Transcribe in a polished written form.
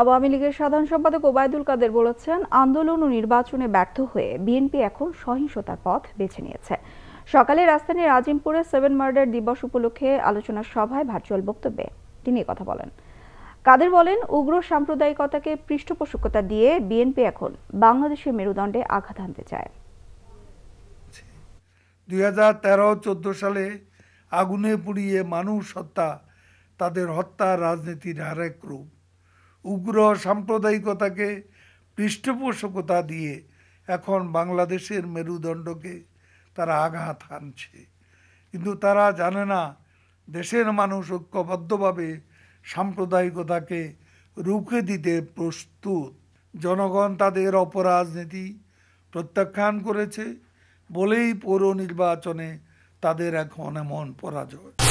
আওয়ামী লীগের সাধারণ সম্পাদক ওবায়দুল কাদের বলেছেন, আন্দোলন ও নির্বাচনে ব্যর্থ হয়ে বিএনপি এখন সহিংসতার পথ বেছে নিয়েছে। সকালে রাজধানীর আজিমপুরে 7 মার্ডার দিবস উপলক্ষে আলোচনা সভায় ভার্চুয়াল বক্তব্যে তিনি কথা বলেন। কাদের বলেন, উগ্র সাম্প্রদায়িকতাকে পৃষ্ঠপোষকতা দিয়ে বিএনপি এখন বাংলাদেশের মেরুদণ্ডে আঘাত আনতে চায়। 2013-14 সালে আগুনে পুড়িয়ে মানুষ হত্যা, তাদের হত্যা রাজনীতির আরেক রূপ। উগ্র সাম্প্রদায়িকতাকে পৃষ্ঠপোষকতা দিয়ে এখন বাংলাদেশের মেরুদণ্ডকে তারা আঘাত হানছে, কিন্তু তারা জানে না দেশের মানুষ ঐক্যবদ্ধভাবে সাম্প্রদায়িকতাকে রুখে দিতে প্রস্তুত। জনগণ তাদের অপরাজনীতি প্রত্যাখ্যান করেছে বলেই পৌর নির্বাচনে তাদের এখন এমন পরাজয়।